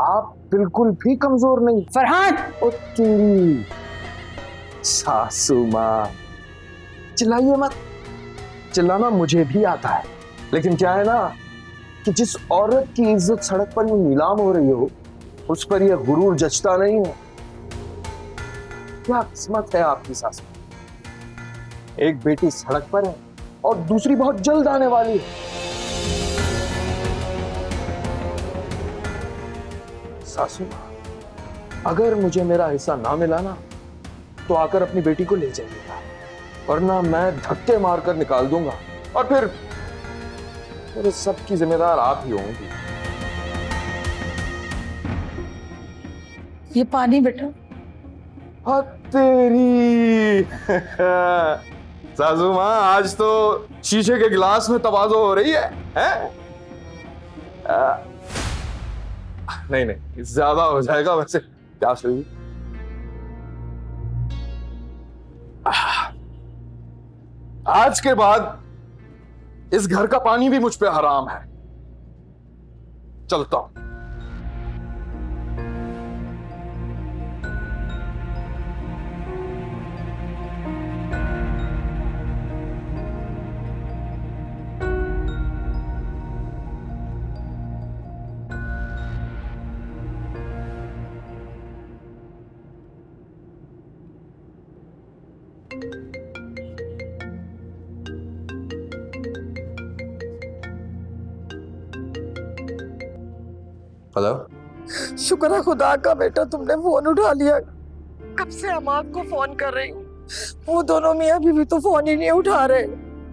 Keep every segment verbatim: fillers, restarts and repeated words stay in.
आप बिल्कुल भी कमजोर नहीं। फरहान, ओ तेरी सासू माँ, चिल्लाइए मत। चिल्लाना मुझे भी आता है, लेकिन क्या है ना कि जिस औरत की इज्जत सड़क पर ये नीलाम हो रही हो, उस पर यह गुरूर जचता नहीं है। क्या किस्मत है आपकी सासू। एक बेटी सड़क पर है और दूसरी बहुत जल्द आने वाली है। सासू, अगर मुझे मेरा हिस्सा ना मिला ना, तो आकर अपनी बेटी को ले जाइएगा, वरना मैं धक्के मारकर निकाल दूंगा और फिर मेरे सब की जिम्मेदार आप ही होंगी। ये पानी बेटा। हाँ तेरी सासू माँ, आज तो शीशे के गिलास में तवाज़ो हो रही है, है? आ, नहीं नहीं, ज्यादा हो जाएगा। वैसे प्यास लगी। आज के बाद इस घर का पानी भी मुझ पे हराम है। चलता हूं। हेलो। शुक्र है खुदा का बेटा, तुमने फोन उठा लिया। कब से हम आपको फोन कर रही हूँ, वो दोनों मियाँ अभी भी तो फोन ही नहीं उठा रहे।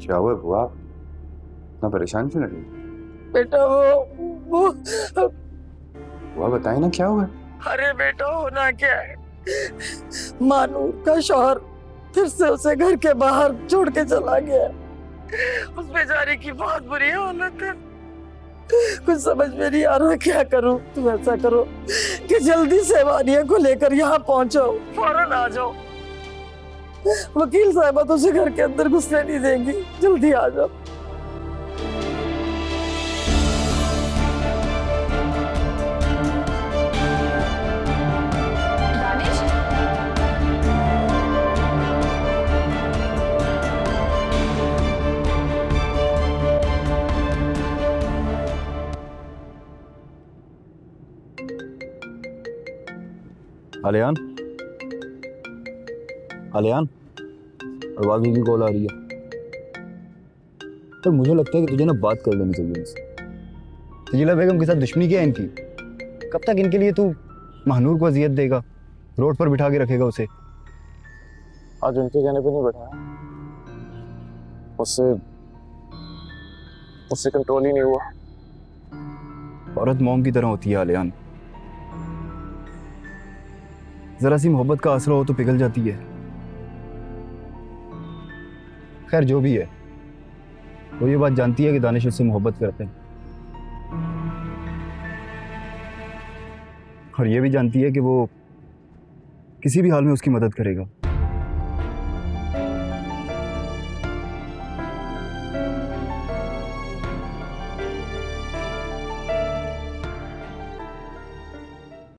क्या हुआ बुआ, इतना परेशान क्यों लगी? बेटा वो वो बुआ बताए ना क्या हुआ। अरे बेटा, होना क्या है, मानूर का शौहर फिर से उसे घर के बाहर छोड़ के चला गया। उस बेचारे की बहुत बुरी हालत है, कुछ समझ में नहीं आ रहा क्या करूं। तुम ऐसा करो कि जल्दी से वानिया को लेकर यहाँ पहुंचो, फौरन आ जाओ। वकील साहिबा तो उसे घर के अंदर घुसने नहीं देंगी, जल्दी आ जाओ। आलियान, आलियान, अरबाज की कॉल आ रही है। पर मुझे लगता है कि तुझे ना बात कर लेनी चाहिए मुझसे। तजीला बेगम के साथ दुश्मनी क्या है इनकी? कब तक इनके लिए तू महानूर को अजियत देगा, रोड पर बिठा के रखेगा उसे? आज उनके कहने पे नहीं बैठा, उससे उससे कंट्रोल ही नहीं हुआ। औरत मोम की तरह होती है आलियान, जरा सी मोहब्बत का असर हो तो पिघल जाती है। खैर जो भी है, वो ये बात जानती है कि दानिश उससे मोहब्बत करते हैं, और ये भी जानती है कि वो किसी भी हाल में उसकी मदद करेगा।